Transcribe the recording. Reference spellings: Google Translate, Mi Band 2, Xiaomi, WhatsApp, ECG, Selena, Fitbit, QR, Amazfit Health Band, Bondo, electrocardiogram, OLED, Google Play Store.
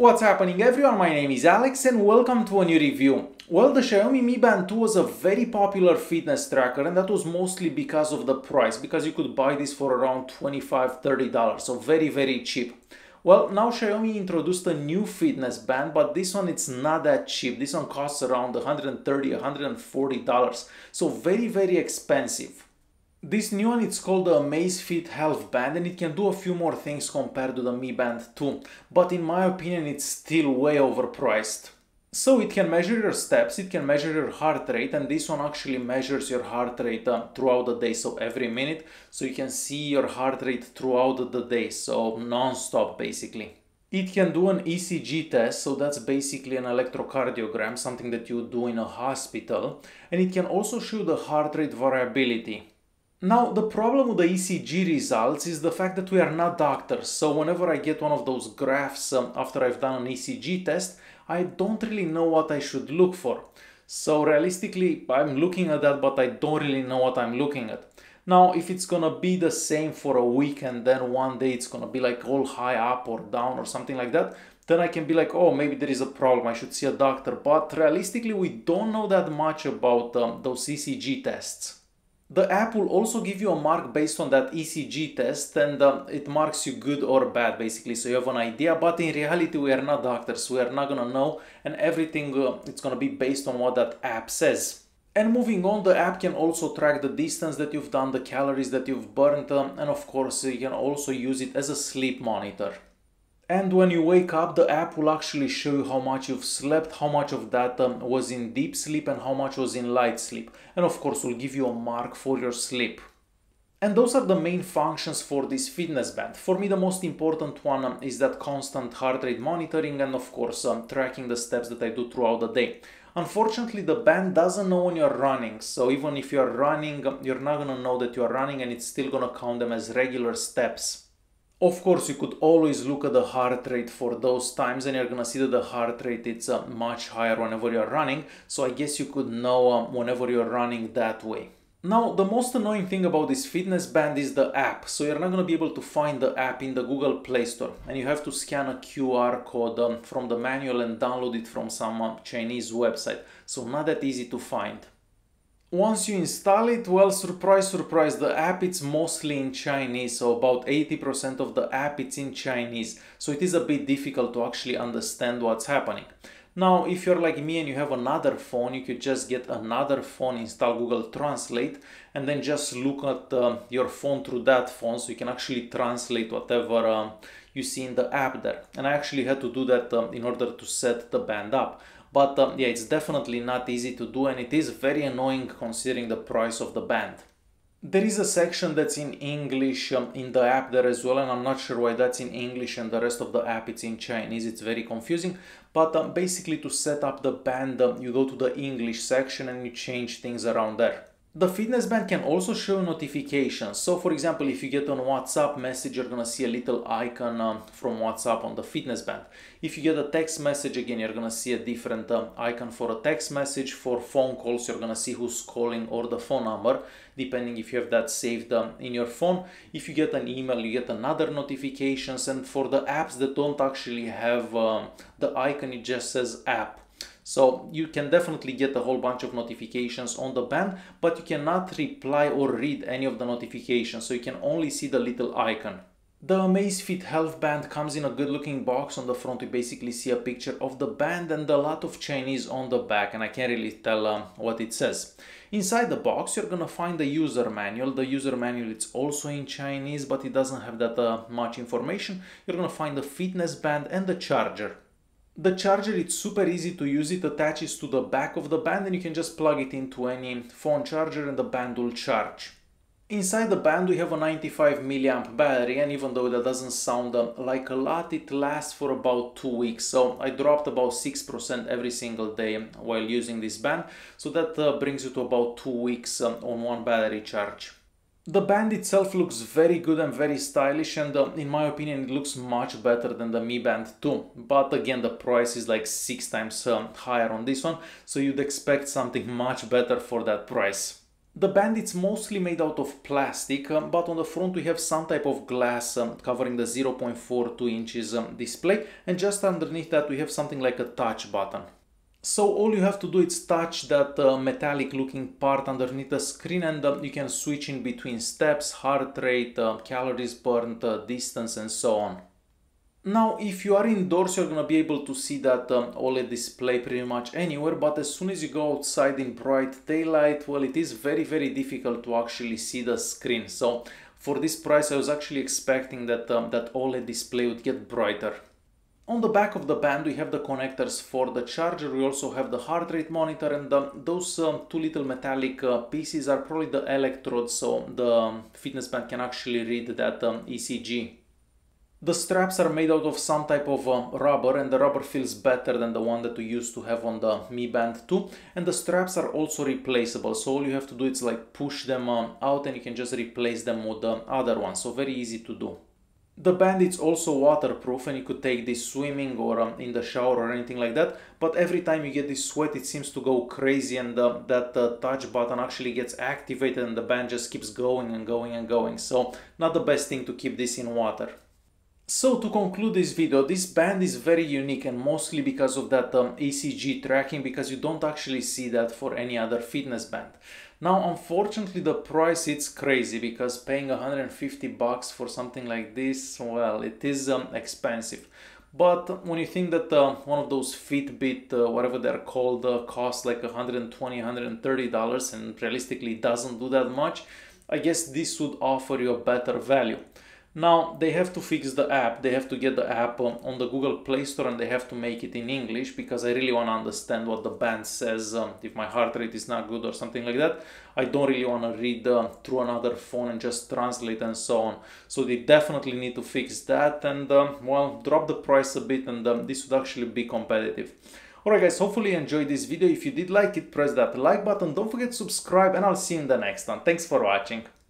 What's happening everyone, my name is Alex and welcome to a new review. Well, the Xiaomi Mi Band 2 was a very popular fitness tracker, and that was mostly because of the price, because you could buy this for around $25–$30, so very cheap. Well, now Xiaomi introduced a new fitness band, but this one it's not that cheap. This one costs around $130–$140, so very expensive. This new one, it's called the Amazfit Health Band, and it can do a few more things compared to the Mi Band 2, but in my opinion it's still way overpriced. So it can measure your steps, it can measure your heart rate, and this one actually measures your heart rate throughout the day, so every minute, so you can see your heart rate throughout the day, so non-stop basically. It can do an ECG test, so that's basically an electrocardiogram, something that you do in a hospital, and it can also show the heart rate variability. Now, the problem with the ECG results is the fact that we are not doctors, so whenever I get one of those graphs after I've done an ECG test, I don't really know what I should look for. So realistically, I'm looking at that, but I don't really know what I'm looking at. Now, if it's gonna be the same for a week and then one day it's gonna be like all high up or down or something like that, then I can be like, oh, maybe there is a problem, I should see a doctor. But realistically, we don't know that much about those ECG tests. The app will also give you a mark based on that ECG test, and it marks you good or bad basically, so you have an idea, but in reality we are not doctors, we are not gonna know, and everything it's gonna be based on what that app says. And moving on, the app can also track the distance that you've done, the calories that you've burned, and of course you can also use it as a sleep monitor. And when you wake up, the app will actually show you how much you've slept, how much of that was in deep sleep and how much was in light sleep. And of course, will give you a mark for your sleep. And those are the main functions for this fitness band. For me, the most important one is that constant heart rate monitoring and of course, tracking the steps that I do throughout the day. Unfortunately, the band doesn't know when you're running. So even if you're running, you're not gonna know that you're running, and it's still gonna count them as regular steps. Of course, you could always look at the heart rate for those times, and you're gonna see that the heart rate is much higher whenever you're running, so I guess you could know whenever you're running that way. Now, the most annoying thing about this fitness band is the app, so you're not gonna be able to find the app in the Google Play Store, and you have to scan a QR code from the manual and download it from some Chinese website, so not that easy to find. Once you install it, well, surprise, the app it's mostly in Chinese, so about 80% of the app it's in Chinese, so it is a bit difficult to actually understand what's happening. Now, if you're like me and you have another phone, you could just get another phone, install Google Translate, and then just look at your phone through that phone, so you can actually translate whatever you see in the app there. And I actually had to do that in order to set the band up. But yeah, it's definitely not easy to do, and it is very annoying considering the price of the band. There is a section that's in English in the app there as well, and I'm not sure why that's in English and the rest of the app it's in Chinese, it's very confusing. But basically to set up the band, you go to the English section and you change things around there. The fitness band can also show notifications. So for example, if you get on WhatsApp message, you're gonna see a little icon from WhatsApp on the fitness band. If you get a text message, again, you're gonna see a different icon for a text message. For phone calls, you're gonna see who's calling or the phone number, depending if you have that saved in your phone. If you get an email, you get another notifications. And for the apps that don't actually have the icon, it just says app. So you can definitely get a whole bunch of notifications on the band, but you cannot reply or read any of the notifications, so you can only see the little icon. The Amazfit Health Band comes in a good looking box. On the front you basically see a picture of the band and a lot of Chinese on the back, and I can't really tell what it says. Inside the box you're gonna find the user manual. The user manual it's also in Chinese, but it doesn't have that much information. You're gonna find the fitness band and the charger. The charger, it's super easy to use, it attaches to the back of the band and you can just plug it into any phone charger and the band will charge. Inside the band we have a 95 milliamp battery, and even though that doesn't sound like a lot, it lasts for about 2 weeks. So I dropped about 6% every single day while using this band, so that brings you to about 2 weeks on one battery charge. The band itself looks very good and very stylish, and in my opinion it looks much better than the Mi Band 2. But again, the price is like 6 times higher on this one, so you'd expect something much better for that price. The band is mostly made out of plastic, but on the front we have some type of glass covering the 0.42 inches display, and just underneath that we have something like a touch button. So all you have to do is touch that metallic looking part underneath the screen, and you can switch in between steps, heart rate, calories burned, distance, and so on. Now, if you are indoors, you're going to be able to see that OLED display pretty much anywhere, but as soon as you go outside in bright daylight, well, it is very, very difficult to actually see the screen. So for this price, I was actually expecting that that OLED display would get brighter. On the back of the band, we have the connectors for the charger. We also have the heart rate monitor, and those two little metallic pieces are probably the electrodes, so the fitness band can actually read that ECG. The straps are made out of some type of rubber, and the rubber feels better than the one that we used to have on the Mi Band 2. And the straps are also replaceable, so all you have to do is like push them out and you can just replace them with the other one, so very easy to do. The band is also waterproof, and you could take this swimming or in the shower or anything like that, but every time you get this sweat it seems to go crazy, and that touch button actually gets activated and the band just keeps going and going and going, so not the best thing to keep this in water. So to conclude this video, this band is very unique, and mostly because of that ECG tracking, because you don't actually see that for any other fitness band. Now, unfortunately, the price, it's crazy, because paying 150 bucks for something like this, well, it is expensive. But when you think that one of those Fitbit, whatever they're called, costs like $120, $130 and realistically doesn't do that much, I guess this would offer you a better value. Now, they have to fix the app, they have to get the app on the Google Play Store, and they have to make it in English, because I really want to understand what the band says. If my heart rate is not good or something like that, I don't really want to read through another phone and just translate and so on. So they definitely need to fix that and, well, drop the price a bit, and this would actually be competitive. Alright guys, hopefully you enjoyed this video. If you did like it, press that like button, don't forget to subscribe, and I'll see you in the next one. Thanks for watching.